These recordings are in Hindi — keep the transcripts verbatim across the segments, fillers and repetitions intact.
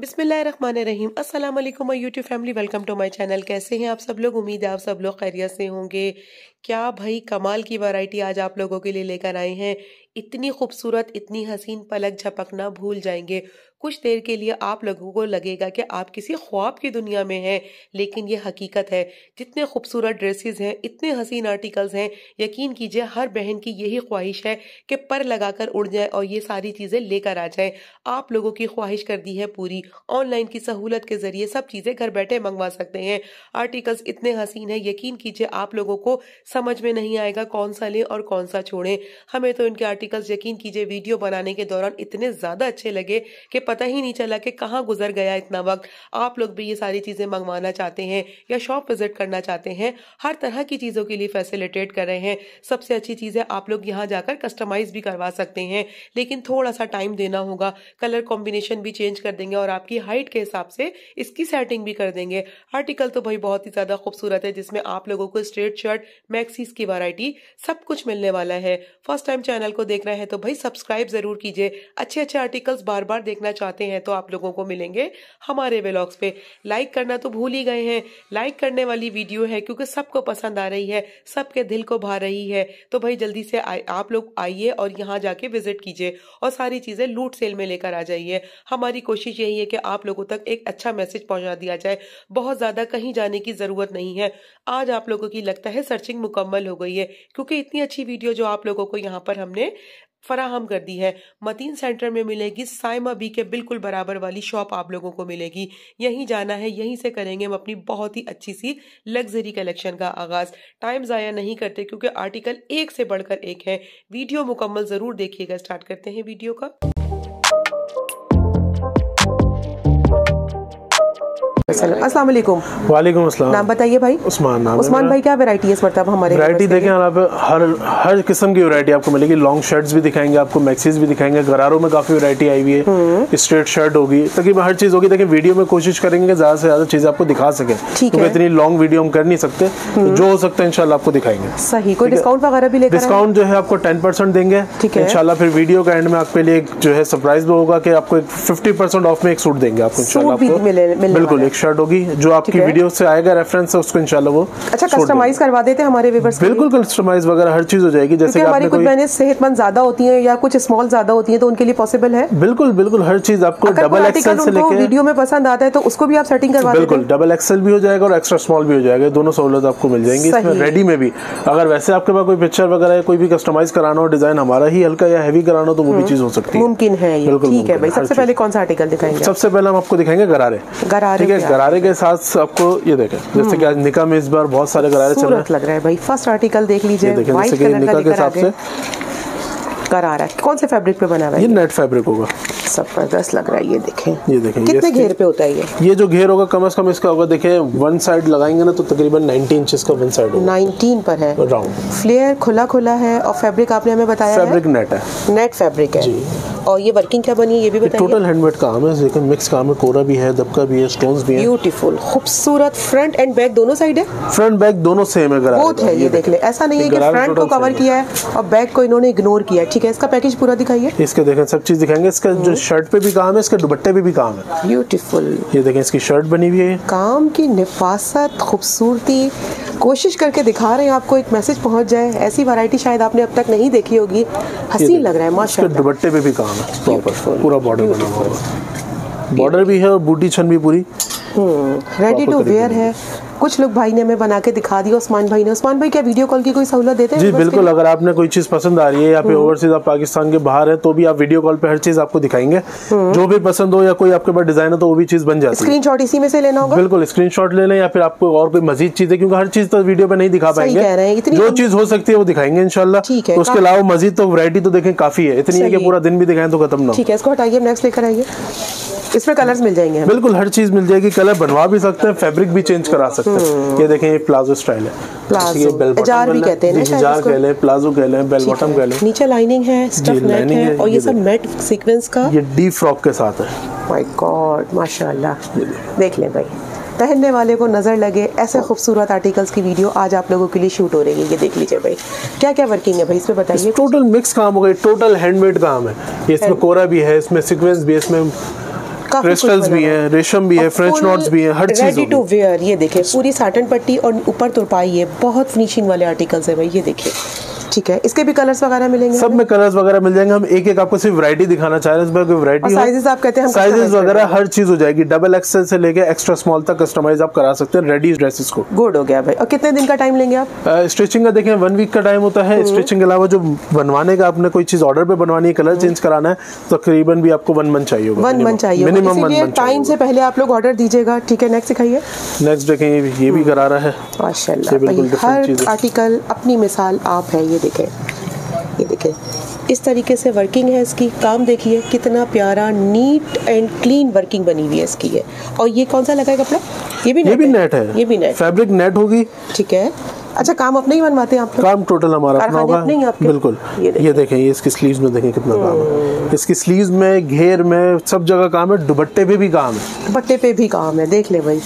बिस्मिल्लाहिर्रहमानिर्रहीम। अस्सलामुअलैकुम my YouTube family, welcome to my channel. कैसे हैं आप सब लोग? उम्मीद है आप सब लोग खैरियत से होंगे। क्या भाई कमाल की वैरायटी आज आप लोगों के लिए लेकर आए हैं। इतनी खूबसूरत, इतनी हसीन, पलक झपकना भूल जाएंगे। कुछ देर के लिए आप लोगों को लगेगा कि आप किसी ख्वाब की दुनिया में हैं, लेकिन ये हकीकत है। जितने खूबसूरत ड्रेसेस हैं, इतने हसीन आर्टिकल्स हैं, यकीन कीजिए हर बहन की यही ख्वाहिश है कि पर लगाकर उड़ जाए और ये सारी चीज़ें लेकर आ जाएं। आप लोगों की ख्वाहिश कर दी है पूरी। ऑनलाइन की सहूलत के ज़रिए सब चीज़ें घर बैठे मंगवा सकते हैं। आर्टिकल्स इतने हसीन हैं, यकीन कीजिए आप लोगों को समझ में नहीं आएगा कौन सा लें और कौन सा छोड़ें। हमें तो इनके आर्टिकल्स यकीन कीजिए वीडियो बनाने के दौरान इतने ज़्यादा अच्छे लगे कि पता ही नहीं चला कि कहाँ गुजर गया इतना वक्त। आप लोग भी ये सारी चीज़ें मंगवाना चाहते हैं या शॉप विजिट करना चाहते हैं, हर तरह की चीज़ों के लिए फैसिलिटेट कर रहे हैं। सबसे अच्छी चीज़ है आप लोग यहाँ जाकर कस्टमाइज भी करवा सकते हैं, लेकिन थोड़ा सा टाइम देना होगा। कलर कॉम्बिनेशन भी चेंज कर देंगे और आपकी हाइट के हिसाब से इसकी सेटिंग भी कर देंगे। आर्टिकल तो भाई बहुत ही ज़्यादा खूबसूरत है, जिसमें आप लोगों को स्ट्रेट शर्ट, मैक्सीज की वैरायटी, सब कुछ मिलने वाला है। फर्स्ट टाइम चैनल को देख रहे हैं तो भाई सब्सक्राइब जरूर कीजिए। अच्छे अच्छे आर्टिकल्स बार बार देखना चाहते हैं तो आप लोगों को मिलेंगे हमारे व्लॉग्स पे। लाइक करना तो भूल ही गए हैं। लाइक करने वाली वीडियो है क्योंकि सबको पसंद आ रही है, सबके दिल को भा रही है। तो भाई जल्दी से आ, आप लोग आइए और यहाँ जाके विजिट कीजिए और सारी चीजें लूट सेल में लेकर आ जाइए। हमारी कोशिश यही है कि आप लोगों तक एक अच्छा मैसेज पहुंचा दिया जाए। बहुत ज्यादा कहीं जाने की जरूरत नहीं है। आज आप लोगों की लगता है सर्चिंग मुकम्मल हो गई है, क्योंकि इतनी अच्छी वीडियो जो आप लोगों को यहाँ पर हमने फराहम कर दी है। मतीन सेंटर में मिलेगी, साइमा बी के बिल्कुल बराबर वाली शॉप आप लोगों को मिलेगी। यहीं जाना है, यहीं से करेंगे हम अपनी बहुत ही अच्छी सी लग्जरी कलेक्शन का आगाज़। टाइम ज़ाया नहीं करते क्योंकि आर्टिकल एक से बढ़कर एक है। वीडियो मुकम्मल ज़रूर देखिएगा। स्टार्ट करते हैं वीडियो का। अस्सलाम वालेकुम। वालेकुम अस्सलाम। नाम बताइए भाई। उस्मान नाम। उस्मान भाई, क्या वैरायटी है इस मतलब हमारे? वैरायटी देखें आप, हर हर किस्म की वैरायटी आपको मिलेगी। लॉन्ग शर्ट्स भी दिखाएंगे आपको, मैक्सीज भी दिखाएंगे, गरारों में काफी वैरायटी आई हुई है, स्ट्रेट शर्ट होगी, तकरीबन हर चीज होगी। देखिए वीडियो में कोशिश करेंगे ज्यादा से ज्यादा चीजें आपको दिखा सके, क्योंकि इतनी लॉन्ग वीडियो हम कर नहीं सकते। जो हो सकता है इंशाल्लाह आपको दिखाएंगे। सही। कोई डिस्काउंट वगैरह भी लेकर? डिस्काउंट जो है आपको टेन परसेंट देंगे इंशाल्लाह। फिर वीडियो का एंड में आपके लिए जो है सरप्राइज भी होगा कि आपको फिफ्टी परसेंट ऑफ में एक सूट देंगे आपको इंशाल्लाह। बिल्कुल एक शर्ट होगी जो आपकी वीडियो से आएगा रेफरेंस है उसको इंशाल्लाह वो। अच्छा, कस्टमाइज करवा देते हैं हमारे व्यूअर्स के लिए? बिल्कुल कस्टमाइज वगैरह हर चीज हो जाएगी। जैसे कि हमारी कुछ बहनें सेहतमंद ज्यादा होती हैं या कुछ स्मॉल ज्यादा होती हैं, तो उनके लिए पॉसिबल है। बिल्कुल बिल्कुल हर चीज आपको डबल एक्सेल से लेके वीडियो में पसंद आता है तो उसको भी आप सेटिंग करवा देते हैं। बिल्कुल डबल एक्सेल भी हो जाएगा और एक्स्ट्रा स्मॉल भी हो जाएगा, दोनों सहूलत आपको मिल जाएंगी इसमें। रेडी में भी अगर वैसे आपके पास कोई पिक्चर वगैरह कोई भी कस्टमाइज कराना हो, डिजाइन हमारा ही हल्का या हैवी कराना हो, तो वो भी चीज हो सकती है, मुमकिन है। ठीक है भाई, सबसे पहले कौन सा आर्टिकल दिखाएंगे? सबसे पहले हम आपको दिखाएंगे गरारे। ठीक है, गरारे के साथ आपको ये देखें, जैसे कि आज निकाह में इस बार बहुत सारे गरारे चल रहे हैं। लग रहा है भाई, फर्स्ट आर्टिकल देख लीजिए। जैसे कि निकाह के हिसाब से गरारा कौन से फैब्रिक पे बना हुआ है? ये नेट फैब्रिक होगा। जबरदस्त लग रहा है। ये देखें, ये देखें कितने घेर पे होता है ये? ये जो घेर होगा कम से कम इसका होगा, देखें वन साइड लगाएंगे ना तो तकरीबन उन्नीस इंच इसका वन साइड होगा। उन्नीस पर है राउंड। फ्लेयर खुला खुला है और फैब्रिक आपने हमें बताया है फैब्रिक नेट है, नेट फैब्रिक है जी। और ये वर्किंग क्या बनी है ये भी बताइए। टोटल हैंडमेड काम है, लेकिन मिक्स काम है, कोरा भी है, दबका भी है, स्टोन्स भी है। ब्यूटीफुल, खूबसूरत। फ्रंट एंड बैक दोनों साइड है? फ्रंट बैक दोनों सेम है गरारा। बहुत है ये देख ले, ऐसा नहीं है कि फ्रंट को कवर किया है और बैक को इन्होंने इग्नोर किया है। ठीक है, इसका पैकेज पूरा दिखाइए। इसके देखें सब चीज दिखाएंगे। इसका जो शर्ट पे भी काम है, इसके दुपट्टे पे भी काम है। ब्यूटीफुल, ये देखें इसकी शर्ट बनी हुई है। काम की निफासत, खूबसूरती, कोशिश करके दिखा रहे हैं आपको एक मैसेज पहुंच जाए। ऐसी वैरायटी शायद आपने अब तक नहीं देखी होगी, हसीन लग रहा है माशाल्लाह। दुपट्टे पे भी काम है, प्रॉपर पूरा बॉर्डर बना हुआ है, बॉर्डर भी है और बूटी छन भी पूरी रेडी टू वेयर है। कुछ लोग भाई ने हमें बना के दिखा दिया, उस्मान भाई ने। उस्मान भाई, क्या वीडियो कॉल की कोई सहूलत देते हैं? जी बिल्कुल, अगर आपने कोई चीज पसंद आ रही है या फिर ओवरसीज आप पाकिस्तान के बाहर है तो भी आप वीडियो कॉल पे हर चीज आपको दिखाएंगे, जो भी पसंद हो, या कोई आपके पास डिजाइन है तो वो भी चीज बन जाती है। स्क्रीनशॉट इसी में से लेना होगा। बिल्कुल स्क्रीनशॉट ले लें, या फिर आपको और कोई मजीद चीजें, क्योंकि हर चीज तो वीडियो पे नहीं दिखा पाएंगे, जो चीज हो सकती है वो दिखाएंगे इंशाल्लाह। उसके अलावा मजीद तो वैरायटी तो देखें काफी है, इतनी है कि पूरा दिन भी दिखाएं तो खत्म ना। ठीक है, इसको हटाइए, नेक्स्ट लेकर आइए। इसमें कलर्स मिल जाएंगे? बिल्कुल हर चीज मिल जाएगी, कलर बनवा भी सकते हैं, फैब्रिक भी चेंज करा सकते हैं। ये देखें ये प्लाजो स्टाइल है, प्लाजो बेल भी कहते हैं ना, जार कह लें, प्लाजो कह लें, बेल बॉटम कह लें। नीचे लाइनिंग है, स्टफ नेक है, और ये सब नेट सीक्वेंस का, ये डी फ्रॉक के साथ है। माय गॉड माशाल्लाह, देख लें भाई, पहनने वाले को नजर लगे। ऐसे खूबसूरत आर्टिकल्स की वीडियो आज आप लोगों के लिए शूट हो रही है। ये देख लीजिए भाई, क्या क्या वर्किंग है भाई इसमें बताइए। टोटल मिक्स काम हो गया, टोटल हैंडमेड काम है। इसमें कोरा भी है, इसमें सीक्वेंस भी है, इसमें क्रिस्टल्स भी हैं, रेशम भी है, फ्रेंच नॉट्स भी हैं, हर चीज रेडी टू वेयर। ये देखिए पूरी साटन पट्टी और ऊपर तुरपाई है, बहुत फिनिशिंग वाले आर्टिकल्स है भाई। ये देखिए ठीक है, इसके भी कलर्स वगैरह मिलेंगे, सब में कलर्स वगैरह मिल जाएंगे। हम एक एक आपको सिर्फ वैरायटी दिखाना चाह रहे हैं, इसमें कोई वैरायटी साइजेस आप कहते हैं, साइजेस वगैरह हर चीज हो जाएगी। डबल एक्सेल से लेके एक्स्ट्रा स्मॉल तक कस्टमाइज आप करा सकते हैं रेडी ड्रेसेस को। गुड हो गया भाई। और कितने दिन का टाइम लेंगे आप स्टिचिंग का? देखें वन वीक का टाइम होता है स्टिचिंग के अलावा जो बनवाने का, आपने कोई चीज ऑर्डर पे बनवानी है, कलर चेंज कराना है, तकरीबन भी आपको वन मंथ चाहिए होगा, वन मंथ चाहिए मिनिमम। वन मंथ टाइम से पहले आप लोग ऑर्डर दीजिएगा। ठीक है, नेक्स्ट दिखाइए। नेक्स्ट देखें ये भी करा रहा है माशाल्लाह, हर आर्टिकल अपनी मिसाल आप है। ये देखें, ये देखें इस तरीके से वर्किंग है इसकी। काम देखिए कितना प्यारा नीट एंड क्लीन वर्किंग बनी हुई है इसकी है। और ये कौन सा लगा है कपड़ा? ये भी नेट, ये भी नेट है, ये भी नेट फैब्रिक नेट होगी। ठीक है, अच्छा काम अपने ही बनवाते हैं आप? काम टोटल हमारा अपना होगा बिल्कुल। ये देखें, ये देखें ये इसकी स्लीव्स में देखें कितना काम है, इसकी स्लीव्स में, घेर में, सब जगह काम है। दुपट्टे पे भी काम है, दुपट्टे पे भी काम है। देख ले भाई,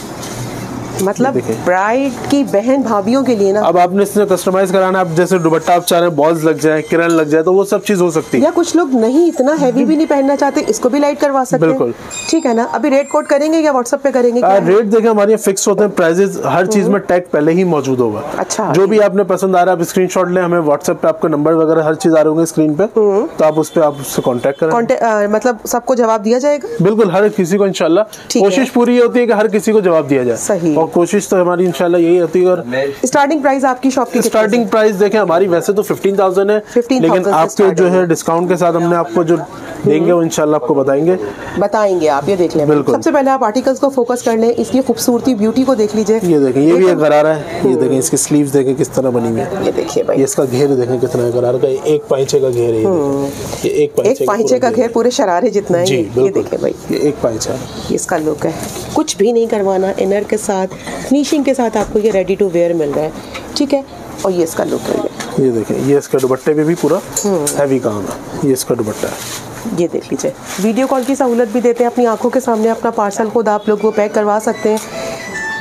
मतलब ब्राइड की बहन भाभीियों के लिए ना। अब आपने इसने कस्टमाइज कराना, आप जैसे दुपट्टा आप चाह रहे हैं बॉल्स लग जाए, किरण लग जाए, तो वो सब चीज हो सकती है। या कुछ लोग नहीं इतना हैवी भी नहीं पहनना चाहते, इसको भी लाइट करवा सकते हैं। बिल्कुल ठीक है ना। अभी रेट कोड करेंगे या व्हाट्सएप पे करेंगे? आ, रेट देखें हमारे फिक्स होते हैं, प्राइजेस हर चीज में टैग पहले ही मौजूद होगा। अच्छा, जो भी आपने पसंद आ रहा है आप स्क्रीनशॉट लें, हमें व्हाट्सएप पे आपका नंबर वगैरह हर चीज आ रहे होंगे स्क्रीन पे, तो आप उस पर आप उससे कॉन्टेक्ट करें। मतलब सबको जवाब दिया जाएगा बिल्कुल, हर किसी को इंशाल्लाह। कोशिश पूरी होती है कि हर किसी को जवाब दिया जाए। सही, कोशिश तो हमारी इंशाल्लाह यही होती है। और स्टार्टिंग प्राइस आपकी शॉप की स्टार्टिंग प्राइस देखें हमारी वैसे तो पंद्रह हज़ार है, पंद्रह हज़ार लेकिन आपके जो है डिस्काउंट के साथ हमने आपको जो देंगे वो इंशाल्लाह आपको बताएंगे बताएंगे आप ये देख लें। सबसे पहले आप आर्टिकल्स को फोकस कर लें, इसकी खूबसूरती ब्यूटी को देख लीजिए। ये देखें ये भी एक गरारा है, ये देखें इसकी स्लीव्स देखें किस तरह बनी हुई है। ये देखिए भाई, इसका घेर देखें कितना गरारा का, एक पाइचे का घेर है। ये एक पाइचे, एक पाइचे का घेर पूरे शरारे जितना है। ये देखिए भाई, ये एक पाइचा इसका लुक है। कुछ भी नहीं करवाना, इनर के साथ फिनिशिंग के साथ आपको ये रेडी टू वेयर मिल रहा है। ठीक है, और ये इसका लुक है। ये देखें ये इसका दुपट्टे पे भी पूरा हैवी काम है, ये इसका दुपट्टा है। ये देख लीजिए, वीडियो कॉल की सहूलत भी देते हैं, अपनी आंखों के सामने अपना पार्सल खुद आप लोग वो पैक करवा सकते हैं।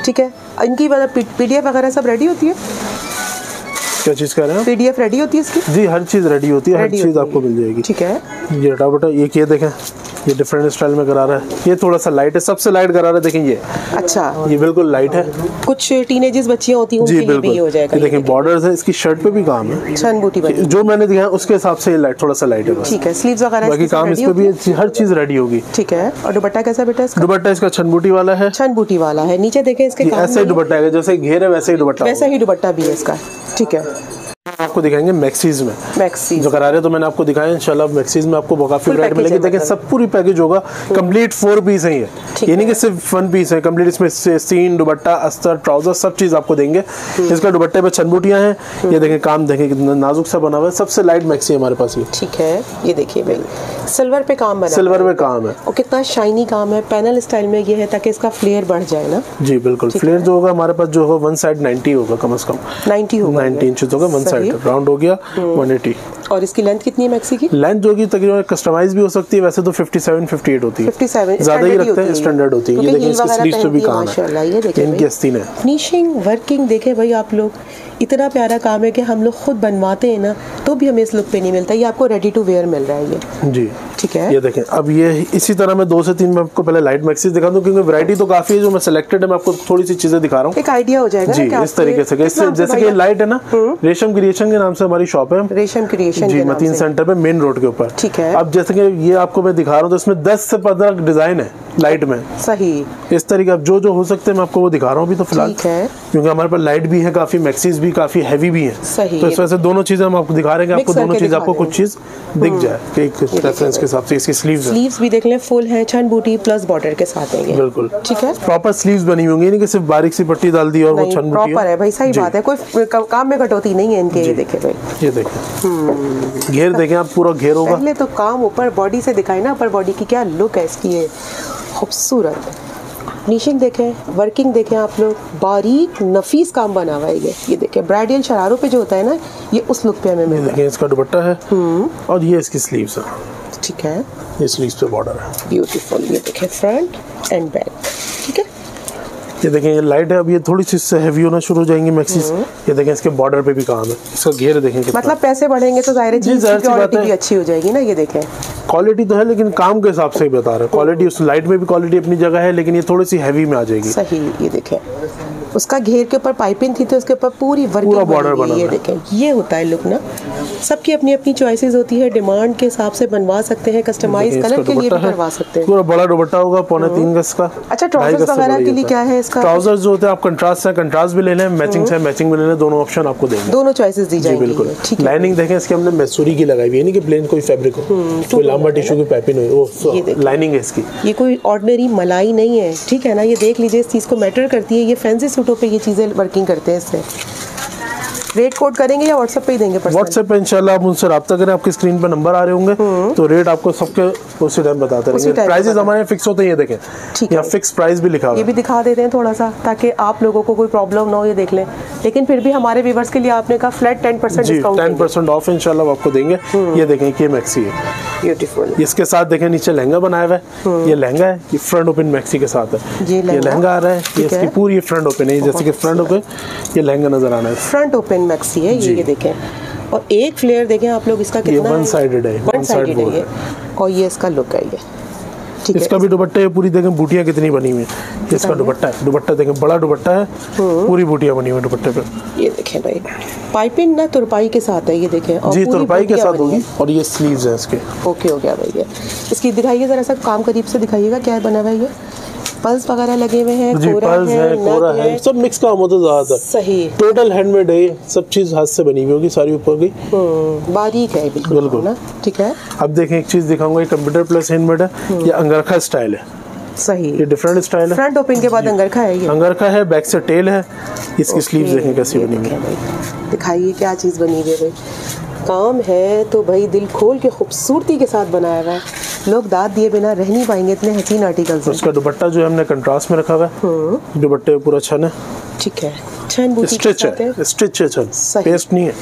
ठीक है, इनकी पीडीएफ वगैरह सब रेडी होती है? क्या चीज़ कह रहे हैं? पीडीएफ रेडी होती है इसकी? जी, हर चीज़ रेडी होती है, हर चीज़ आपको मिल जाएगी। ठीक है, ये फटाफट ये ये देखें ये डिफरेंट स्टाइल में करा रहा है, ये थोड़ा सा लाइट है, सबसे लाइट करा रहा है। देखें ये, अच्छा ये बिल्कुल लाइट है, कुछ टीनेजर्स बच्चियां होती हैं उनके लिए भी हो जाएगा। देखिए बॉर्डर्स है, इसकी शर्ट पे भी काम है, छन बूटी बनी जो मैंने दिखाया उसके हिसाब से ये लाइट थोड़ा सा लाइट है। ठीक है, स्लीव्स वगैरह बाकी काम इस पे भी हर चीज रेडी होगी। ठीक है, और दुपट्टा कैसा बेटा इसका? दुपट्टा इसका छन बूटी वाला है, छन बूटी वाला है। नीचे देखें इसके काम ऐसा ही दुपट्टा है, जैसे घेर है वैसे ही दुपट्टा, वैसा ही दुपट्टा भी है इसका। ठीक है, आपको दिखाएंगे मैक्सीज में, मैक्सीज जो करा रहे तो मैंने आपको दिखाया। इंशाल्लाह मैक्सीज में आपको काफी वैरायटी मिलेगी। देखिए सब पूरी पैकेज होगा कंप्लीट, फोर पीस है ये, ये नहीं कि सिर्फ वन पीस है कंप्लीट। इसमें सीन, दुपट्टा, अस्तर, ट्राउजर सब चीज आपको देंगे। इसका दुपट्टे पे छनबूटियां हैं, ये देखें काम देखें कितना नाजुक सा बना हुआ है। सबसे लाइट मैक्सी हमारे पास ये। ठीक है, ये देखिए भाई सिल्वर पे काम बना, सिल्वर पे काम है और कितना शाइनी काम है। पैनल स्टाइल में ये है ताकि इसका फ्लेयर बढ़ जाए ना। जी बिल्कुल, फ्लेयर जो होगा हमारे पास जो होगा वन साइड नाइनटी होगा, कम अज कम नाइनटी होगा, नाइनटी इंच होगा वन साइड, राउंड हो गया एक सौ अस्सी। और इसकी लेंथ कितनी है मैक्सी की? लेंथ जो कि तकरीबन कस्टमाइज भी हो सकती है, वैसे तो सत्तावन अट्ठावन होती है, सत्तावन ज्यादा ही रखते हैं, स्टैंडर्ड होती है। ये देखिए इसकी स्लीव्स पे भी काम है माशाल्लाह। ये देखिए इनकी अस्तीन है, फिनिशिंग वर्किंग देखें भाई आप लोग, इतना प्यारा काम है कि हम लोग खुद बनवाते हैं ना तो भी हमें इस लुक पे नहीं मिलता, ये आपको रेडी टू वेयर मिल रहा है ये। जी ठीक है, ये देखें अब ये इसी तरह मैं दो से तीन में आपको पहले लाइट मैक्सीज दिखा दूं क्योंकि वैरायटी तो काफी है जो मैं सिलेक्टेड है, मैं आपको थोड़ी सी चीजें दिखा रहा हूं, एक आइडिया हो जाएगा ना। इस तरीके से जैसे कि लाइट है ना, रेशम क्रिएशन के नाम से हमारी शॉप है, रेशम क्रिएशन जी मतीन सेंटर पे मेन रोड के ऊपर। ठीक है, अब जैसे कि ये आपको मैं दिखा रहा हूँ तो इसमें दस से पंद्रह डिजाइन है लाइट में। सही, इस तरीके अब जो जो हो सकते हैं मैं आपको वो दिखा रहा हूँ अभी तो फिलहाल, क्योंकि हमारे पास लाइट भी है काफी, मैक्सीज काफी हैवी भी है, तो इस वजह से दोनों चीजें हम आपको दिखा रहे हैं कि आपको दोनों चीज आपको कुछ चीज दिख जाए एक रेफरेंस के हिसाब से। इसकी स्लीव्स स्लीव्स भी देख लें, फुल है, छन बूटी प्लस बॉर्डर के साथ है ये बिल्कुल। ठीक है, प्रॉपर स्लीव्स बनी होंगी, यानी कि सिर्फ बारीक सी पट्टी डाल दी और वो छन बूटी प्रॉपर है भाई। सही बात है, कोई काम में कटौती नहीं है इनके। ये देखें भाई, ये देखें घेर देखें आप, पूरा घेर होगा। पहले तो काम ऊपर बॉडी से दिखाए ना, ऊपर बॉडी की क्या लुक है इसकी, ये खूबसूरत फिनिशिंग देखें, वर्किंग देखें आप लोग, बारीक नफीस काम बना हुआ है ये। ये देखें ब्राइडल शरारों पे जो होता है ना, ये उस लुक पे हमें मिल रहा है। इसका दुपट्टा है और ये इसकी स्लीव्स है। ठीक है, ये स्लीव्स पे बॉर्डर है ब्यूटीफुल। ये देखें फ्रंट एंड बैक। ठीक है, ये देखें ये लाइट है, अब ये थोड़ी सी हैवी होना शुरू हो जाएंगी मैक्सीज। ये देखें इसके बॉर्डर पे भी काम है, इसका घेर देखें, मतलब पैसे बढ़ेंगे तो जाहिर है चीज की क्वालिटी भी अच्छी हो जाएगी ना। ये देखें क्वालिटी तो है लेकिन काम के हिसाब से ही बता रहा है। क्वालिटी उस लाइट में भी क्वालिटी अपनी जगह है, लेकिन ये थोड़ी सी हैवी में आ जाएगी। सही, ये देखें उसका घेर के ऊपर पाइपिंग थी तो उसके ऊपर पूरी वर्किंग बॉर्डर बना है। ये देखें, ये होता है लुक ना। सबकी अपनी अपनी चॉइसेस होती है, डिमांड के हिसाब से बनवा सकते हैं, कस्टमाइज कलर के लिए भी करवा सकते हैं। पूरा बड़ा दुपट्टा होगा पौने तीन गज का। अच्छा, ट्राउजर्स वगैरह के लिए क्या है इसका? ट्राउजर्स जो होते हैं आप कंट्रास्ट से कंट्रास्ट भी ले लें, मैचिंग से मैचिंग भी ले लें, दोनों ऑप्शन आपको देंगे, दोनों चॉइसेस दी जाएंगी। बिल्कुल। लाइनिंग देखें इसकी हमने मैसूरी की लगाई हुई है, यानी कि प्लेन कोई फैब्रिक हो, कोई लांबा टिश्यू की पाइपिंग हो, वो लाइनिंग है इसकी। ये कोई ऑर्डिनरी मलाई नहीं है, ठीक है ना। ये देख लीजिए, इस चीज को मैटर करती है। ये फैंसी सूटों पे ये चीजें वर्किंग करते हैं। इससे रेट कोड करेंगे या व्हाट्सएप पे ही देंगे? व्हाट्सएप पे इंशाल्लाह आप उनसे रब्ता करें, आपकी स्क्रीन पे नंबर आ रहे होंगे तो रेट आपको सबके उसी टाइम बताते रहेंगे। प्राइसेस हमारे फिक्स होते हैं, ये देखें यहाँ फिक्स प्राइस भी लिखा हुआ है। ये भी दिखा देते हैं थोड़ा सा ताकि आप लोगों को कोई प्रॉब्लम ना हो, ये देख लें। लेकिन फिर भी हमारे व्यूअर्स के लिए आपने कहा flat ten percent discount, ten percent off इंशाल्लाह आपको देंगे। ये देखें कि मैक्सी है, ब्यूटीफुल। इसके साथ देखें नीचे लहंगा बनाया हुआ है, ये लहंगा है, ये फ्रंट ओपन मैक्सी के साथ है। ये लहंगा आ रहा है, ये इसकी पूरी फ्रंट ओपन है, जैसे कि फ्रंट ओपन ये लहंगा नजर आना है, फ्रंट ओपन मैक्सी है ये। ये देखें, और एक फ्लेयर देखें आप लोग इसका कितना वन साइडेड है, वन साइडेड है। और ये इसका लुक है ये, ठीक है। इसका भी दुपट्टा है, पूरी देखें बूटियां कितनी बनी हुई है। इसका दुपट्टा है, दुपट्टा देखें बड़ा दुपट्टा है, पूरी बूटियां बनी हुई है दुपट्टे पे। ये देखें भाई, पाइपिंग ना तुरपाई के साथ है, ये देखें। और जी तुरपाई के साथ होगी, और ये स्लीव्स हैं इसके। ओके, हो गया भैया। इसकी दिखाइए जरा सा, काम करीब से दिखाइएगा क्या बना हुआ है। ये पल्स वगैरह लगे हुए हैं, कोरा है, कोरा है, सब मिक्स काम होता है ज्यादा। सही, टोटल हैंडमेड है, सब चीज हाथ से बनी हुई होगी सारी, ऊपर की बारीक है बिल्कुल ना, ठीक है। अब देखें एक चीज दिखाऊंगा, ये कंप्यूटर प्लस हैंडमेड है, ये अंगरखा स्टाइल है। सही, ये डिफरेंट स्टाइल है। फ्रंट ओपन के बाद अंगरखा है, ये अंगरखा है, बैक से टेल है। इसकी स्लीव्स देखें कैसी बनी हुई है, दिखाइए क्या चीज बनी हुई है। काम है तो भाई दिल खोल के खूबसूरती के साथ बनाया हुआ है, लोग दाद दिए बिना रह नहीं पाएंगे, इतने हसीन आर्टिकल्स हैं। उसका दुपट्टा जो हमने कंट्रास्ट में रखा हुआ है, दुपट्टे पे पूरा छन है, ठीक है, छन बूटी के साथ है, स्टिच है, छन पेस्ट नहीं है।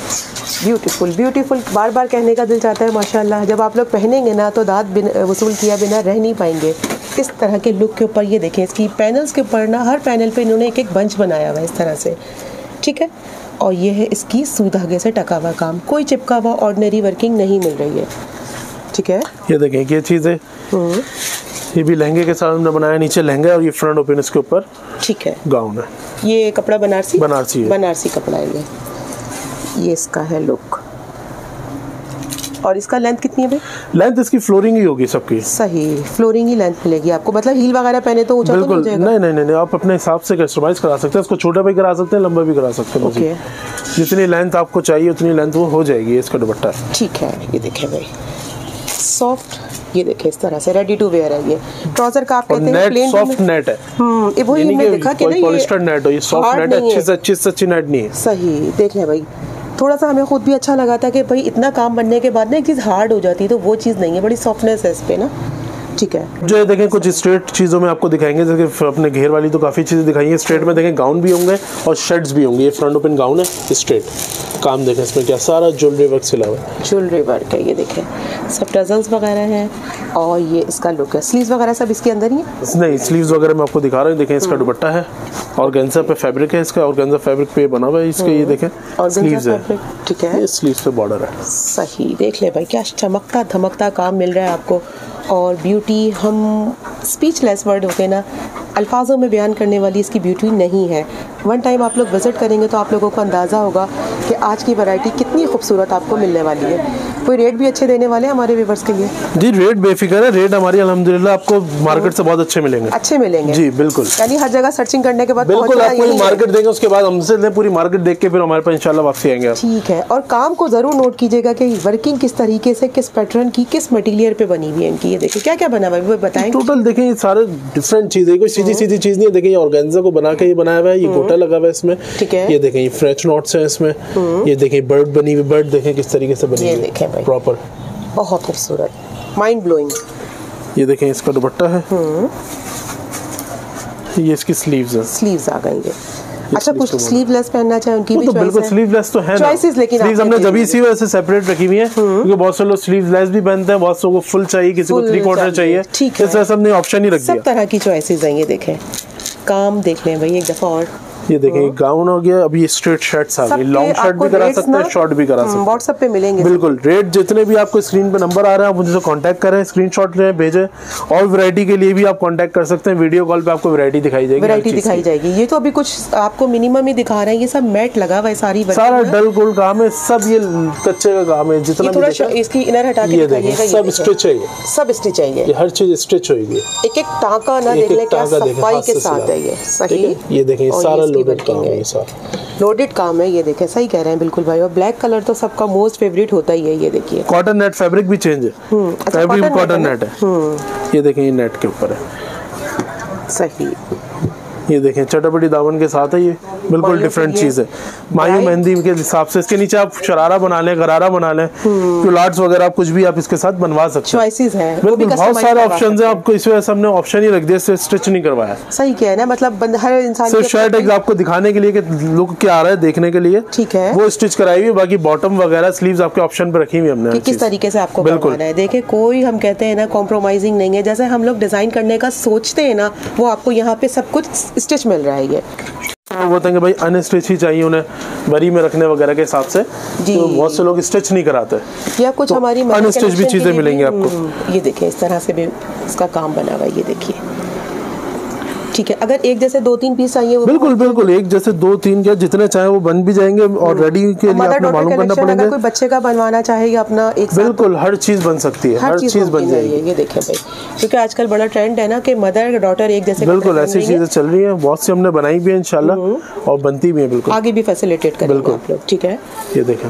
ब्यूटीफुल, ब्यूटीफुल, बार बार कहने का दिल चाहता है माशाल्लाह। जब आप लोग पहनेंगे ना तो दाद वसूल किया बिना रह नहीं पाएंगे इस तरह के लुक के ऊपर। ये देखें इसकी पैनल्स के ऊपर ना, हर पैनल पे इन्होंने एक एक बंच बनाया हुआ है इस तरह से, ठीक है। और ये है इसकी सूधागे से टका हुआ काम, कोई चिपका हुआ ऑर्डिनरी वर्किंग नहीं मिल रही है, ठीक है। ये देखें ये चीज़ है, ये भी लहंगे के साथ हमने बनाया, नीचे लहंगा और ये फ्रंट ओपन इसके ऊपर, ठीक है, गाउन है। ये कपड़ा बनारसी, बनारसी है, बनारसी कपड़ा है ये। ये इसका है लुक। और इसका लेंथ कितनी है भाई? लेंथ इसकी फ्लोरिंग ही होगी सबकी। सही, फ्लोरिंग ही लेंथ मिलेगी आपको, मतलब हील वगैरह पहने तो ऊंचा तो नहीं जाएगा। नहीं नहीं नहीं, आप अपने हिसाब से कस्टमाइज करा सकते हैं इसको, छोटा भी करा सकते हैं, लंबा भी करा सकते हैं। ओके, जितनी लेंथ आपको चाहिए उतनी लेंथ वो हो जाएगी। इसका दुपट्टा ठीक है, ये देखें भाई, सॉफ्ट, ये देखें इस तरह से रेडी टू वेयर है। ये ट्राउजर का आप कहते हैं प्लेन सॉफ्ट नेट है। हम्म, ये वही मैंने देखा कि ना, ये पॉलिएस्टर नेट हो, ये सॉफ्ट नेट, अच्छी से अच्छी सच्ची नेट नहीं है। सही, देख लें भाई, थोड़ा सा हमें खुद भी अच्छा लगा था कि भाई इतना काम बनने के बाद ना एक चीज़ हार्ड हो जाती है, तो वो चीज़ नहीं है, बड़ी सॉफ्टनेस है इस पे ना, ठीक है। जो देखें कुछ स्ट्रेट चीज़ों में आपको दिखाएंगे, जैसे अपने घेर वाली तो काफ़ी चीज़ें दिखाई हैं। स्ट्रेट में देखें गाउन भी होंगे और शर्ट्स भी होंगे। ये फ्रंट ओपन गाउन है, स्ट्रेट काम देखें इसमें क्या सारा ज्वेलरी वर्क सिला हुआ है, ज्वेलरी वर्क है। ये देखें सब टजल्स वगैरह हैं, और ये इसका लुक है। स्लीव्स वगैरह सब इसके अंदर ही है? नहीं, स्लीव्स वगैरह मैं आपको दिखा रहा हूँ। देखें इसका दुपट्टा है, ऑर्गेन्जा पे फैब्रिक है, इसका ऑर्गेन्जा फैब्रिक पे बना हुआ है इसके। ये देखें स्लीव्स है, ठीक है, इस स्लीव्स पे बॉर्डर है। सही, देख ले भाई क्या चमकता धमकता काम मिल रहा है आपको। और ब्यूटी, हम स्पीचलेस वर्ड हो गए ना, अल्फाजों में बयान करने वाली इसकी ब्यूटी नहीं है। वन टाइम आप लोग विज़िट करेंगे तो आप लोगों को अंदाज़ा होगा कि आज की वैरायटी कितनी खूबसूरत आपको मिलने वाली है। कोई रेट भी अच्छे देने वाले हैं हमारे व्यूअर्स के लिए? जी, रेट बेफिक्र है, रेट हमारी अल्हम्दुलिल्लाह आपको मार्केट से बहुत अच्छे मिलेंगे, अच्छे मिलेंगे जी, बिल्कुल। यानी हर जगह सर्चिंग करने के बाद बिल्कुल आपको मार्केट देंगे, उसके बाद हमसे पूरी मार्केट देख के फिर हमारे पास इंशाल्लाह वापसी आएंगे, ठीक है। और काम को ज़रूर नोट कीजिएगा कि वर्किंग किस तरीके से, किस पैटर्न की, किस मटीरियल पे बनी हुई है इनकी। ये देखिए क्या क्या बना हुआ है, वो बताएं। टोटल देखें ये सारे डिफरेंट चीज़ है, कोई सीधी सीधी चीज़ नहीं है। देखें ये ऑर्गेन्जा को बना के ये बनाया हुआ है, ये गोटा लगा हुआ है इसमें, ठीक है। ये देखें ये फ्रेंच नोट्स हैं इसमें, ये देखें बर्ड बनी हुई, बर्ड देखें किस तरीके से बनी हुई है, प्रॉपर, बहुत खूबसूरत, माइंड ब्लोइंग। ये देखें इसका दुपट्टा है, ये इसकी स्लीव्स हैं, स्लीव्स आ गई है। अच्छा, कुछ स्लीवलेस पहनना चाहे उनकी भी चॉइस है, बिल्कुल स्लीवलेस तो है चॉइसेस, लेकिन स्लीव्स हमने जब इसी वजह से सेपरेट रखी हुई है क्योंकि बहुत से लोग स्लीवलेस भी पहनते हैं, बहुत से लोगों को फुल चाहिए, किसी को थ्री क्वार्टर चाहिए, इस वजह से हमने ऑप्शन ही रख दिया। सब तरह की चॉइसेस हैं, ये देखें काम देख लें भाई एक दफा। और ये देखेंगे गाउन हो गया, अभी स्ट्रेट शर्ट्स आ गई, लॉन्ग शर्ट भी करा सकते हैं, शॉर्ट भी करा सकते हैं। व्हाट्सएप पे मिलेंगे बिल्कुल रेट, जितने भी आपको स्क्रीन पे नंबर आ रहे हैं आप मुझसे कांटेक्ट करें, स्क्रीनशॉट लें भेजें। और वैरायटी के लिए भी आप कांटेक्ट कर सकते हैं, वीडियो कॉल पे आपको वैरायटी दिखाई जाएगी, वैरायटी दिखाई जाएगी। ये तो अभी कुछ आपको मिनिमम ही दिखा रहे हैं, ये सब मैट लगा हुआ है, सारी सारा डल गोल काम है, सब ये कच्चे का काम है। जितना इसकी इनर हटा के देखिएगा, सब स्टिच है, सब स्टिच है, हर चीज स्टिच होगी, एक एक टांका ना देखने का सफाई के साथ है ये। सही ये देखिए सारा लोडेड काम है, सारा लोडेड काम है। ये देखें सही कह रहे हैं बिल्कुल भाई। और ब्लैक कलर तो सबका मोस्ट फेवरेट होता ही है। ये देखिए कॉटन नेट फैब्रिक भी चेंज है, फैब्रिक कॉटन नेट है। ये देखिए नेट के ऊपर है, सही ये देखें चटापटी दामन के साथ है, ये बिल्कुल डिफरेंट चीज़ है। मायू मेहंदी के हिसाब से इसके नीचे आप शरारा बना लें, गरारा बना लें, क्यूलाट्स वगैरह आप कुछ भी आप इसके साथ बनवा सकते हैं। बिल्कुल बहुत सारे ऑप्शन है आपको, इस वजह से हमने ऑप्शन ही रख दिया, सिर्फ स्टिच नहीं करवाया। सही क्या है ना, मतलब हर इंसान सिर्फ शर्ट आपको दिखाने के लिए कि लुक क्या आ रहा है, देखने के लिए ठीक है वो स्टिच कराई हुई, बाकी बॉटम वगैरह स्लीव्स आपके ऑप्शन पर रखी हुई हमने किस तरीके से आपको बिल्कुल है। देखिए कोई हम कहते हैं ना कॉम्प्रोमाइजिंग नहीं है, जैसे हम लोग डिजाइन करने का सोचते हैं ना वो आपको यहाँ पे सब कुछ स्टिच मिल रहा है। ये बोलते हैं कि भाई अनस्टिच ही चाहिए उन्हें, बरी में रखने वगैरह के हिसाब से तो बहुत से लोग स्टिच नहीं कराते या कुछ तो हमारी अनस्टिच भी चीजें मिलेंगी आपको। ये देखिए इस तरह से भी इसका काम बना हुआ है, ये देखिए ठीक है। अगर एक जैसे दो तीन पीस चाहिए वो बिल्कुल बिल्कुल एक जैसे दो तीन क्या जितने चाहे वो बन भी जाएंगे। और रेडी के लिए आपको मालूम करना पड़ेगा, अगर कोई बच्चे का बनवाना चाहे या अपना एक साथ बिल्कुल हर चीज बन सकती है, हर चीज बन जाएगी। ये देखें भाई क्योंकि आजकल बड़ा ट्रेंड है ना कि मदर डॉटर एक जैसे बिल्कुल ऐसी चीजें चल रही है, बहुत सी हमने बनाई भी है इंशाल्लाह और बनती भी है, बिल्कुल आगे भी फैसिलिटेट करेंगे आप लोग ठीक है। ये देखें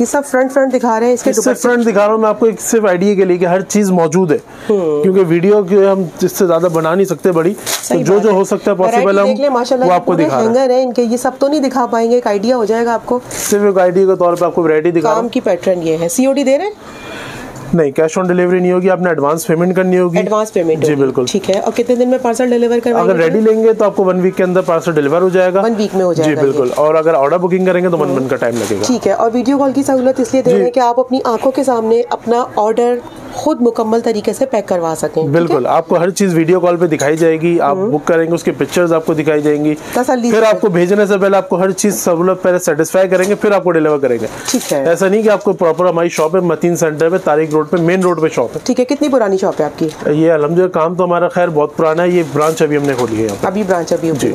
ये सब फ्रंट फ्रंट दिखा रहे हैं, इसके दुपट्टे फ्रंट दिखा रहा हूं मैं आपको एक सिर्फ आइडिया के लिए कि हर चीज मौजूद है, क्योंकि वीडियो के हम इससे ज्यादा बना नहीं सकते बड़ी, जो जो हो सकता है पॉसिबल हम वो आपको दिखा रहे हैं। इनके ये सब तो नहीं दिखा पाएंगे, एक आइडिया हो जाएगा आपको, सिर्फ एक आइडिया के तौर पे आपको वैरायटी दिखा रहा हूं। काम की पैटर्न ये है। सीओडी दे रहे हैं? नहीं, कैश ऑन डिलीवरी नहीं होगी, आपने एडवांस पेमेंट करनी होगी। एडवांस पेमेंट जी बिल्कुल ठीक है। और कितने दिन में पार्सल डिलीवर करवाएंगे? अगर रेडी लेंगे तो आपको वन वीक के अंदर पार्सल डिलीवर हो जाएगा, वन वीक में हो जाएगा जी बिल्कुल। और अगर ऑर्डर बुकिंग करेंगे तो वन मंथ का टाइम लगेगा ठीक है। और वीडियो कॉल की सहूलत इसलिए दे रहे हैं कि आप अपनी आंखों के सामने अपना ऑर्डर खुद मुकम्मल तरीके से पैक करवा सकें। बिल्कुल आपको हर चीज वीडियो कॉल पे दिखाई जाएगी, आप बुक करेंगे उसके पिक्चर्स आपको दिखाई जाएंगी, फिर आपको भेजने से पहले आपको हर चीज सहूलत पहले सेटिस्फाई करेंगे फिर आपको डिलीवर करेंगे ठीक है। ऐसा नहीं कि आपको प्रॉपर हमारी शॉप है मतीन सेंटर में, तारिक रोड पे मेन रोड पे शॉप है ठीक है। कितनी पुरानी शॉप है आपकी? ये अल्हम्दुलिल्लाह काम तो हमारा खैर बहुत पुराना है, ये ब्रांच अभी हमने खोली है, अभी ब्रांच अभी जी।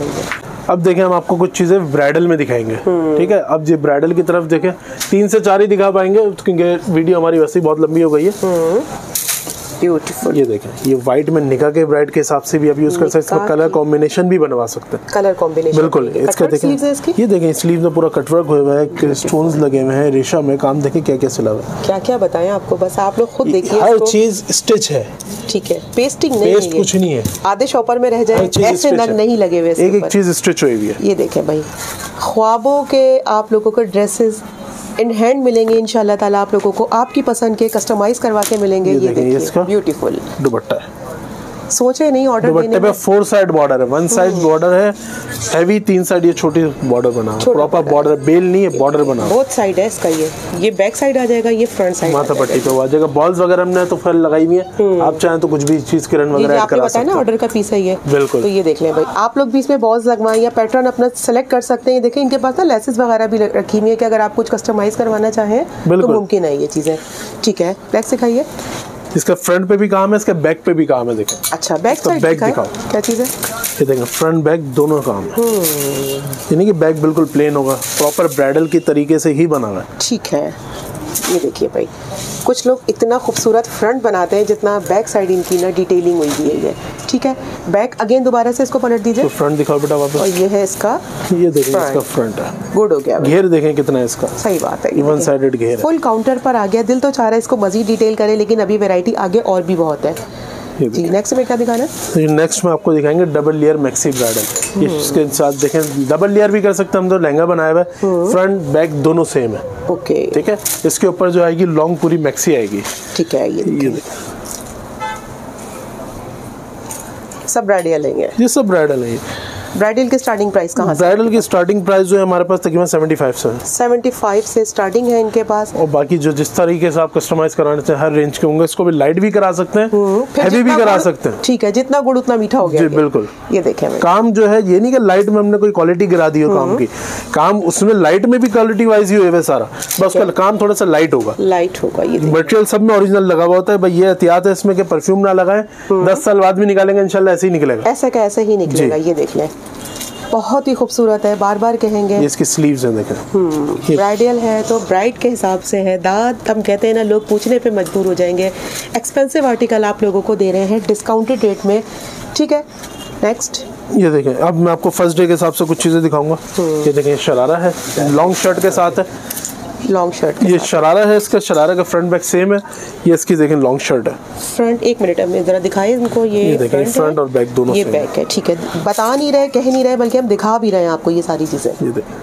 अब देखें हम आपको कुछ चीज़ें ब्राइडल में दिखाएंगे ठीक है। अब जी ब्राइडल की तरफ देखें, तीन से चार ही दिखा पाएंगे क्योंकि वीडियो हमारी वैसे ही बहुत लंबी हो गई है। ब्यूटीफुल ये देखें ये व्हाइट में निका के ब्राइड के हिसाब से भी आप यूज कर सकते हैं, कलर कॉम्बिनेशन भी बनवा सकते हैं, कलर कॉम्बिनेशन बिल्कुल इसका देखें। ये देखें स्लीव में पूरा कटवर्क हुआ है, स्टोन्स लगे हुए हैं, रेशा में काम देखें क्या क्या सिला हुआ है, क्या क्या बताएं आपको, बस आप लोग खुद देखिए। हर चीज स्टिच है ठीक है, पेस्टिंग नहीं, पेस्ट कुछ नहीं है, आधे शॉपर में रह जाए ऐसे नग नहीं लगे हुए, एक एक चीज स्टिच हुई है। ये देखें भाई ख्वाबों के आप लोगों को ड्रेसेस इन हैंड मिलेंगे इंशाल्लाह ताला, आप लोगों को आपकी पसंद के कस्टमाइज करवा के मिलेंगे। ये, ये देखिए ब्यूटीफुल दुपट्टा है, सोचे नहीं ऑर्डर देने में, दुपट्टे पे फोर साइड बॉर्डर है, वन साइड बॉर्डर है हैवी, तीन साइड ये छोटी बॉर्डर बना, प्रॉपर बॉर्डर बेल नहीं है, बॉर्डर बना बहुत साइड है इसका। ये ये बैक साइड आ जाएगा, ये फ्रंट साइड माथा पट्टी पे आ जाएगा। बॉल्स वगैरह हमने तो फल लगाई हुई है, आप चाहें तो कुछ भी चीज किरण वगैरह ऐड करा सकते हैं, आपको पता है ना ऑर्डर का पीस है ये बिल्कुल। तो ये देख लें भाई आप लोग भी इसमें बॉल्स लगवाएं या पैटर्न अपना सेलेक्ट कर सकते हैं। ये देखें इनके पास ना लेसेस वगैरह भी रखी हुई है कि अगर आप कुछ कस्टमाइज करवाना चाहें तो मुमकिन है ये चीजें ठीक है। बैक सिखाइए, इसका फ्रंट पे भी काम है, इसका बैक पे भी काम है देखें। अच्छा बैक साइड दिखाओ क्या चीज है? ये देखो फ्रंट बैक दोनों काम है, यानी कि बैक बिल्कुल प्लेन होगा, प्रॉपर ब्राइडल के तरीके से ही बना हुआ है ठीक है। ये देखिए भाई कुछ लोग इतना खूबसूरत फ्रंट बनाते हैं जितना बैक साइड इनकी ना डिटेलिंग हुई है ये ठीक है। बैक अगेन दोबारा से इसको पलट दीजिए, तो फ्रंट दिखाओ बेटा वापस। और ये है इसका, ये देखिए इसका फ्रंट है, गुड हो गया। घेर देखें कितना है इसका, सही बात है, वन साइडेड घेर है, फुल काउंटर पर आ गया। दिल तो चाह रहा है इसको मजीद डिटेल करें लेकिन अभी वैरायटी आगे और भी बहुत है जी। नेक्स्ट में क्या दिखाना है? नेक्स्ट में आपको दिखाएंगे डबल लेयर मैक्सी ब्राइडल, इसके साथ देखें डबल लेयर भी कर सकते हैं हम, तो लहंगा बनाया हुआ है फ्रंट बैक दोनों सेम है ओके ठीक है। इसके ऊपर जो आएगी लॉन्ग पूरी मैक्सी आएगी ठीक है। ये, ये सब ब्राइडल है, ये सब ब्राइडल है ब्राइडल की स्टार्टिंग प्राइस कहाँ से? ब्राइडल की स्टार्टिंग प्राइस जो है हमारे पास तकरीबन पचहत्तर से पचहत्तर से स्टार्टिंग है इनके पास। और बाकी जो जिस तरीके से आप कस्टमाइज कराना चाहें हर रेंज के होंगे, इसको भी लाइट भी करा सकते हैं, हैवी भी करा सकते हैं। ठीक है, जितना गुड़ उतना मीठा हो गया जी, बिल्कुल। ये देखें काम जो है, ये नहीं कि लाइट में हमने कोई क्वालिटी गिरा दी हो काम की, काम उसमें लाइट में भी क्वालिटी वाइज ही हुआ सारा, बस का काम थोड़ा सा लाइट होगा, लाइट होगा। ये मटेरियल सब में ओरिजिनल लगा हुआ होता है भाई, ये एहतियात है इसमें कि परफ्यूम ना लगाएं, दस साल बाद भी निकालेंगे इंशाल्लाह ऐसे ही निकलेगा, ऐसा का ऐसा ही निकलेगा। ये देख लें, बहुत ही खूबसूरत है, बार बार कहेंगे। ये इसकी स्लीव्स हैं देखें, ब्राइडल है तो ब्राइड के हिसाब से है। दाद हम कहते हैं ना, लोग पूछने पे मजबूर हो जाएंगे, एक्सपेंसिव आर्टिकल आप लोगों को दे रहे हैं डिस्काउंटेड रेट में, ठीक है। नेक्स्ट ये देखें, अब मैं आपको फर्स्ट डे के हिसाब से कुछ चीज़ें दिखाऊंगा। ये देखें शरारा है लॉन्ग शर्ट के साथ है, लॉन्ग शर्ट, ये शरारा है, इसका शरारा का फ्रंट बैक सेम है। ये इसकी देखें लॉन्ग शर्ट है, फ्रंट एक मिनट हमें जरा दिखाएं इनको, ये, ये देखें फ्रंट और बैक दोनों, ये बैक है, ठीक है। बता नहीं रहे, कह नहीं रहे, बल्कि हम दिखा भी रहे हैं आपको ये सारी चीजें। ये देखें,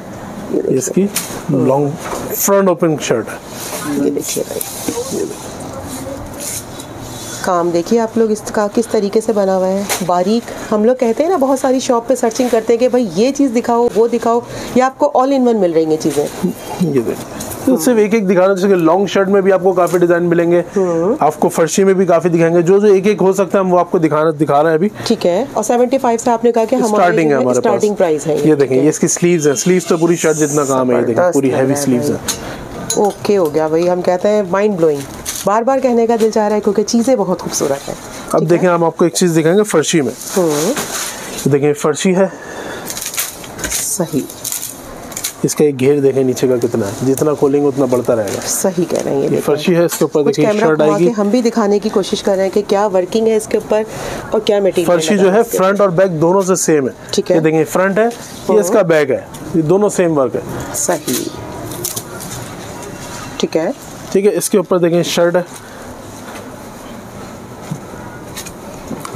ये इसकी लॉन्ग फ्रंट ओपन शर्ट है, ये देखिए भाई, काम देखिए आप लोग इसका किस तरीके से बना हुआ है, बारीक। हम लोग कहते हैं ना, बहुत सारी शॉप पे सर्चिंग करते हैं कि भाई ये चीज़ दिखाओ वो दिखाओ, ये आपको ऑल इन वन मिल रही हैं चीज़ें। ये देखिए तो सिर्फ एक एक दिखाना, जैसे लॉन्ग शर्ट में भी आपको काफी डिजाइन मिलेंगे, आपको फर्शी में भी काफी दिखाएंगे, जो जो एक एक हो सकता है हम वो आपको दिखाना दिखा रहे हैं अभी, ठीक है। और पचहत्तर से आपने कहा कि स्टार्टिंग है हमारे पास, प्राइस है। ये देखें, ये इसकी स्लीव्स हैं, स्लीव्स तो पूरी शर्ट जितना काम है, ये देखें पूरी हैवी स्लीव्स है। ओके हो गया भाई, हम कहते हैं माइंड ब्लोइंग, बार बार कहने का दिल चाह रहा है क्योंकि चीजें बहुत खूबसूरत है। अब देखें हम आपको एक चीज दिखाएंगे फर्शी में, देखें फर्शी है सही, इसका एक घेर देखें नीचे का कितना है, जितना खोलेंगे उतना बढ़ता रहेगा, सही कह रहे हैं। ये फर्शी है, इसके ऊपर देखिए शर्ट आएगी, हम भी दिखाने की कोशिश कर रहे हैं कि क्या वर्किंग है इसके ऊपर और क्या मटेरियल। फर्शी जो है फ्रंट और बैक दोनों से सेम है, ठीक है। ये देखिए फ्रंट है, ये इसका बैक है, ये दोनों सेम वर्क है, सही, ठीक है, ठीक है। इसके ऊपर देखें शर्ट है,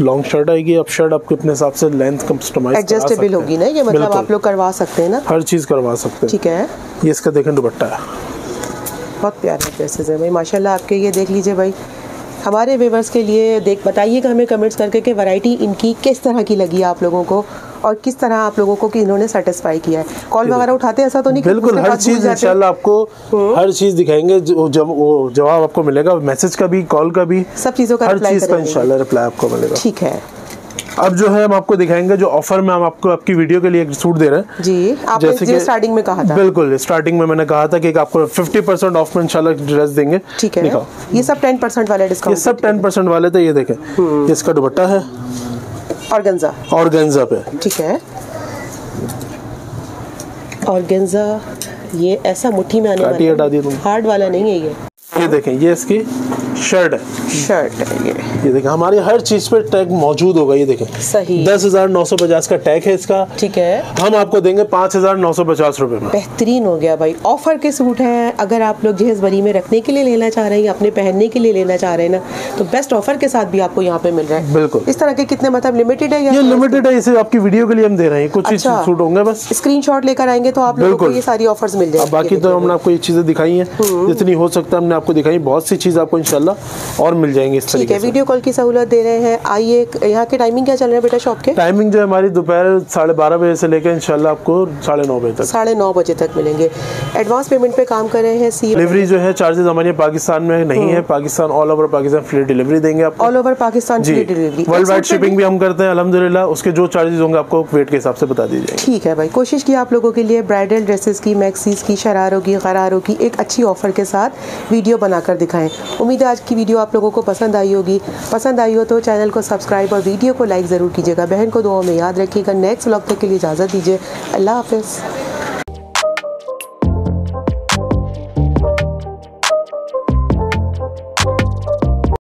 लॉन्ग शर्ट आएगी। अब शर्ट आपके अपने हिसाब से लेंथ कस्टमाइज एडजस्टेबल होगी ना, ये मतलब आप लोग करवा सकते हैं ना, हर चीज करवा सकते हैं, ठीक है। ये इसका देखें दुपट्टा है, बहुत प्यारे ड्रेसेस है भाई माशाल्लाह आपके। ये देख लीजिए भाई, हमारे व्यूअर्स के लिए देख बताइएगा हमें कमेंट्स करके कि वैरायटी इनकी किस तरह की लगी आप लोगों को और किस तरह आप लोगों को कि इन्होंने सेटिस्फाई किया है। कॉल वगैरह उठाते हैं ऐसा तो नहीं, बिल्कुल हर चीज़ इंशाल्लाह आपको हर चीज़ दिखाएंगे, जब वो जवाब आपको मिलेगा, मैसेज का भी, कॉल का भी, सब चीज़ों का, हर चीज़ का इंशाल्लाह रिप्लाई आपको मिलेगा, ठीक है। अब जो है हम आपको दिखाएंगे जो ऑफर में हम आपको आपकी वीडियो के लिए एक सूट दे रहे हैं जी, आपने जैसे कि स्टार्टिंग में कहा था, बिल्कुल स्टार्टिंग में मैंने कहा था कि आपको पचास परसेंट ऑफ में इंशाल्लाह ड्रेस देंगे, ठीक है। ये सब दस परसेंट वाले डिस्काउंट, ये सब दस परसेंट वाले थे। ये देखें इसका दुपट्टा है ऑर्गेन्जा, ऑर्गेन्जा पे, ठीक है, ऑर्गेन्जा। ये ऐसा मुट्ठी में आने वाला, हार्ड वाला नहीं है ये। ये देखें ये इसकी शर्ट है, शर्ट है ये, ये देखें हमारे हर चीज पे टैग मौजूद होगा। ये देखें सही दस हजार नौ सौ पचास का टैग है इसका, ठीक है। हम आपको देंगे पाँच हजार नौ सौ पचास रुपए में। बेहतरीन हो गया भाई, ऑफर के सूट हैं। अगर आप लोग जहेज भरी में रखने के लिए लेना चाह रहे हैं या अपने पहनने के लिए लेना चाह रहे हैं ना, तो बेस्ट ऑफर के साथ भी आपको यहाँ पे मिल रहा है, बिल्कुल। इस तरह के कितने मतलब लिमिटेड है, ये लिमिटेड है, इसे आपकी वीडियो के लिए हम दे रहे हैं, कुछ ही सूट होंगे, बस स्क्रीन शॉट लेकर आएंगे तो आप लोगों को ये सारी ऑफर्स मिल जाएगी। बाकी तो हमने आपको ये चीजें दिखाई है जितनी हो सकता है, हमने आपको दिखाई बहुत सी चीज आपको इंशाल्लाह और मिल जाएंगे इस तरीके से। वीडियो कॉल की सहूलत दे रहे हैं। आइए, यहाँ के टाइमिंग क्या चल रहा है बेटा शॉप के? टाइमिंग जो है हमारी दोपहर साढ़े बारह बजे से लेकर इंशाल्लाह आपको साढ़े नौ बजे तक, साढ़े नौ बजे तक मिलेंगे। एडवांस पेमेंट पे काम कर रहे हैं, डिलीवरी जो है चार्जेस हमारे पाकिस्तान में नहीं है, Pakistan all over Pakistan free delivery देंगे आपको, all over Pakistan free delivery, world wide shipping भी हम करते हैं अल्हम्दुलिल्लाह। उसके जो चार्जेस होंगे आपको वेट के हिसाब से बता दीजिए, ठीक है भाई। कोशिश की आप लोगों के लिए ब्राइडल ड्रेसेस की, मैक्सीज की, शरारों की, गरारों की एक अच्छी ऑफर के साथ वीडियो बनाकर दिखाएं। उम्मीद है आज की वीडियो आप लोगों को पसंद आई होगी, पसंद आई हो तो चैनल को सब्सक्राइब और वीडियो को लाइक ज़रूर कीजिएगा। बहन को दुआओं में याद रखिएगा। नेक्स्ट व्लॉग तक के लिए इजाज़त दीजिए, अल्लाह हाफिज़।